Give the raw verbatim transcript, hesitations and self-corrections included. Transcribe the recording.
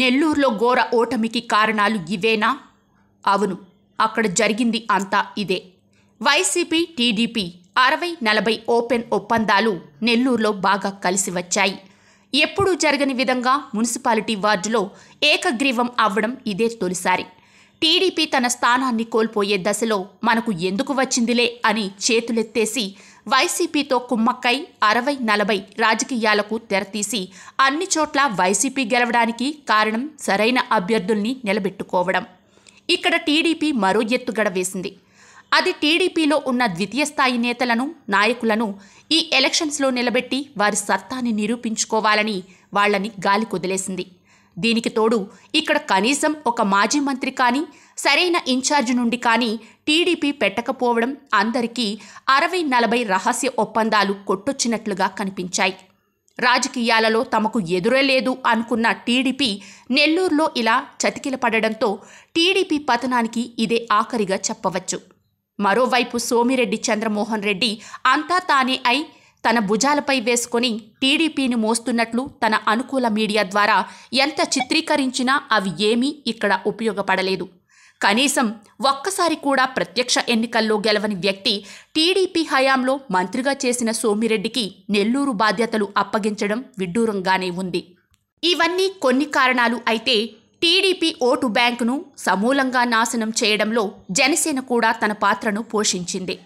నెల్లూరులో ఘోర ఓటమికి కారణాలు ఇవేనా? అవును, అక్కడ జరిగింది అంతా ఇదే. వైసీపీ టీడీపీ అరవై నలభై ఓపెన్ ఒప్పందాలు నెల్లూరులో బాగా కలిసి వచ్చాయి. ఎప్పుడూ జరగని విధంగా మున్సిపాలిటీ వార్డులో ఏకగ్రీవం అవ్వడం ఇదే తొలిసారి. టీడీపీ తన స్థానాన్ని కోల్పోయే దశలో మనకు ఎందుకు వచ్చిందిలే అని చేతులెత్తేసి వైసీపీతో కుమ్మక్కై అరవై నలభై రాజకీయాలకు తెరతీసి అన్ని చోట్ల వైసీపీ గెలవడానికి కారణం సరైన అభ్యర్థుల్ని నిలబెట్టుకోవడం. ఇక్కడ టీడీపీ మరో ఎత్తుగడ వేసింది. అది టీడీపీలో ఉన్న ద్వితీయ స్థాయి నేతలను, నాయకులను ఈ ఎలక్షన్స్లో నిలబెట్టి వారి సత్తాని నిరూపించుకోవాలని వాళ్లని గాలి కుదిలేసింది. దీనికి తోడు ఇక్కడ కనీసం ఒక మాజీ మంత్రి కానీ సరైన ఇన్ఛార్జ్ నుండి కానీ టీడీపీ పెట్టకపోవడం అందరికీ అరవై నలభై రహస్య ఒప్పందాలు కొట్టొచ్చినట్లుగా కనిపించాయి. రాజకీయాలలో తమకు ఎదురే లేదు అనుకున్న టీడీపీ నెల్లూరులో ఇలా చతికిల పడడంతో టీడీపీ పతనానికి ఇదే ఆఖరిగా చెప్పవచ్చు. మరోవైపు సోమిరెడ్డి చంద్రమోహన్ రెడ్డి అంతా తానే అయి తన భుజాలపై వేసుకొని టీడీపీని మోస్తున్నట్లు తన అనుకూల మీడియా ద్వారా ఎంత చిత్రీకరించినా అవి ఏమీ ఇక్కడ ఉపయోగపడలేదు. కనీసం ఒక్కసారి కూడా ప్రత్యక్ష ఎన్నికల్లో గెలవని వ్యక్తి టీడీపీ హయాంలో మంత్రిగా చేసిన సోమిరెడ్డికి నెల్లూరు బాధ్యతలు అప్పగించడం విడ్డూరంగానే ఉంది. ఇవన్నీ కొన్ని కారణాలు అయితే టీడీపీ ఓటు బ్యాంకును సమూలంగా నాశనం చేయడంలో జనసేన కూడా తన పాత్రను పోషించింది.